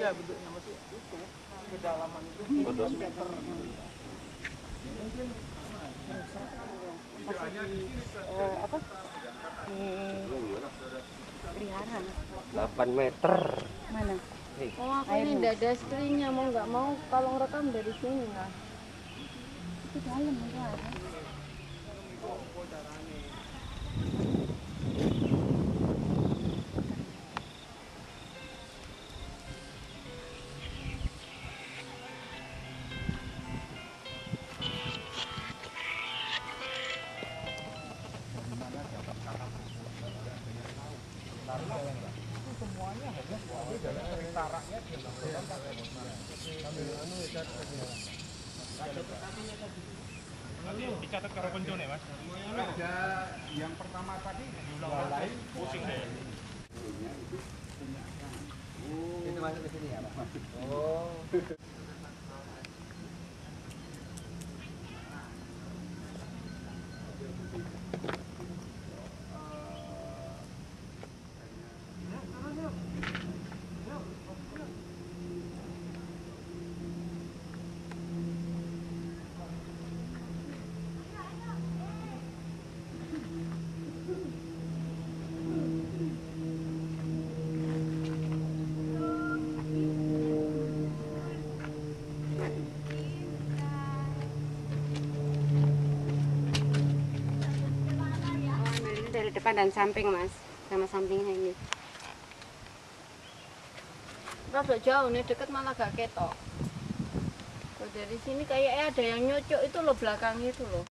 beda bentuknya, masih itu kedalaman itu meter. Mungkin apa? Peliharaan. 8 meter. Mana? Oh, aku ini dada screennya mau nggak mau kalau rekam dari sini lah. Itu dalam ya. Dicatat karo koncone, Mas. Ada yang pertama tadi diulang-ulang pusing deh. Itu masuk ke sini ya, Mas. Oh. Depan dan samping, Mas, sama sampingnya ini. Rada jauh nih, deket malah gak ketok. Kalau dari sini kayaknya ada yang nyocok itu loh, belakang itu loh.